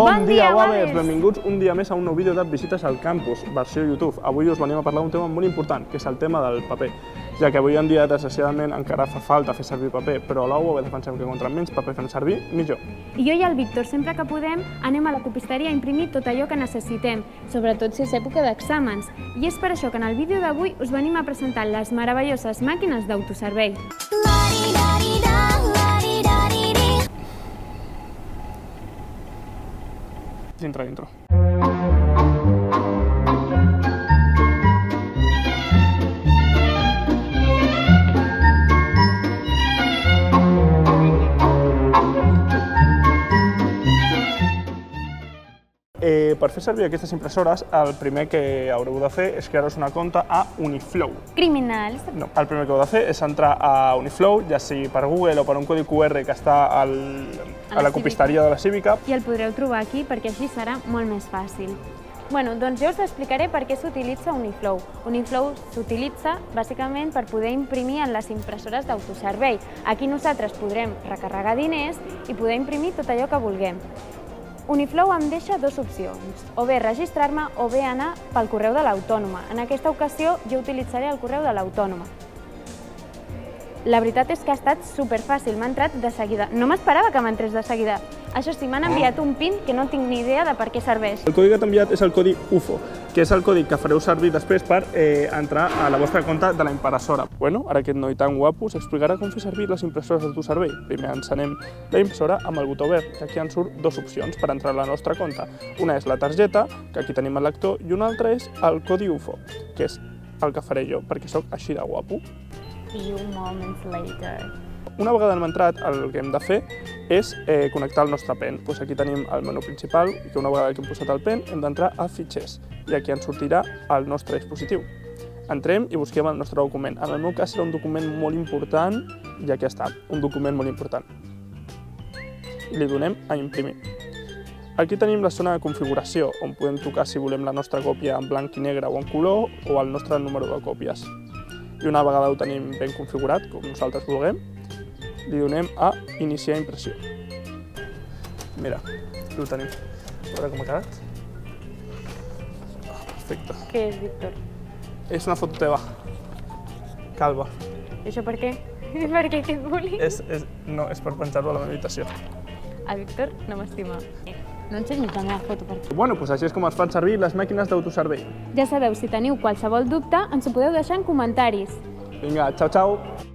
Bon dia, Wavers! Benvinguts un dia més a un nou vídeo de visites al campus, versió YouTube. Avui us venim a parlar d'un tema molt important, que és el tema del paper, ja que avui en dia, desgraciadament, encara fa falta fer servir paper, però a la UAB defensem que contra menys paper fem servir, millor. I jo i el Víctor, sempre que podem, anem a la copisteria a imprimir tot allò que necessitem, sobretot si és època d'exàmens. I és per això que en el vídeo d'avui us venim a presentar les meravelloses màquines d'autoservei. Dintre. Per fer servir aquestes impressores, el primer que haureu de fer és crear-vos una compte a Uniflow. Criminals! No, el primer que heu de fer és entrar a Uniflow, ja sigui per Google o per un codi QR que està a la copisteria de la Cívica. I el podreu trobar aquí perquè així serà molt més fàcil. Bueno, doncs jo us explicaré per què s'utilitza Uniflow. Uniflow s'utilitza bàsicament per poder imprimir en les impressores d'autoservei. Aquí nosaltres podrem recarregar diners i poder imprimir tot allò que vulguem. Uniflow em deixa dues opcions, o bé registrar-me o bé anar pel correu de l'Autònoma. En aquesta ocasió jo utilitzaré el correu de l'Autònoma. La veritat és que ha estat superfàcil, m'ha entrat de seguida. No m'esperava que m'entrés de seguida. Això sí, m'han enviat un PIN que no tinc ni idea de per què serveix. El codi que t'ha enviat és el codi UFO, que és el codi que fareu servir després per entrar a la vostra compte de la impressora. Bueno, ara aquest noi tan guapo us explicarà com fer servir les impressores d'autoservei. Primer encenem la impressora amb el botó verd, que aquí ens surt dues opcions per entrar a la nostra compte. Una és la targeta, que aquí tenim el lector, i una altra és el codi UFO, que és el que faré jo, perquè sóc així de guapo. Una vegada hem entrat, el que hem de fer és connectar el nostre pen. Aquí tenim el menú principal, que una vegada que hem posat el pen hem d'entrar a Fitxers, i aquí ens sortirà el nostre dispositiu. Entrem i busquem el nostre document. En el meu cas serà un document molt important, i aquí està, un document molt important. I li donem a imprimir. Aquí tenim la zona de configuració, on podem tocar si volem la nostra còpia en blanc i negre o en color, o el nostre número de còpies. I una vegada ho tenim ben configurat, com nosaltres vulguem, li donem a iniciar impressió. Mira, ho tenim. A veure com ha quedat. Perfecte. Què és, Víctor? És una foto teva. Calva. I això per què? Per què que vulguis? No, és per penjar-ho a la meva habitació. El Víctor no m'estima. No ensenyis la meva foto per aquí. Bueno, doncs així és com es fan servir les màquines d'autoservei. Ja sabeu, si teniu qualsevol dubte, ens ho podeu deixar en comentaris. Vinga, xau, xau!